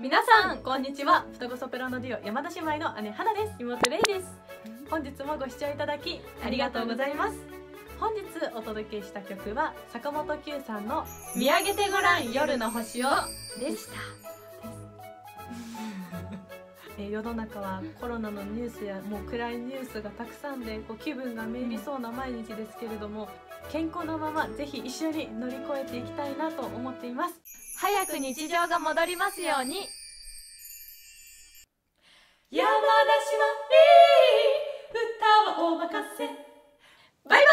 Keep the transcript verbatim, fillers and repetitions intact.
皆さんこんにちは。双子ソプラノデュオ山田姉妹の姉花です。妹レイです。本日もご視聴いただきありがとうございます。本日お届けした曲は坂本九さんの「見上げてごらん夜の星を」でしたえ世の中はコロナのニュースやもう暗いニュースがたくさんで、こう気分がめいりそうな毎日ですけれども、健康のままぜひ一緒に乗り越えていきたいなと思っています。早く日常が戻りますように。山田姉妹歌はお任せ。バイバーイ。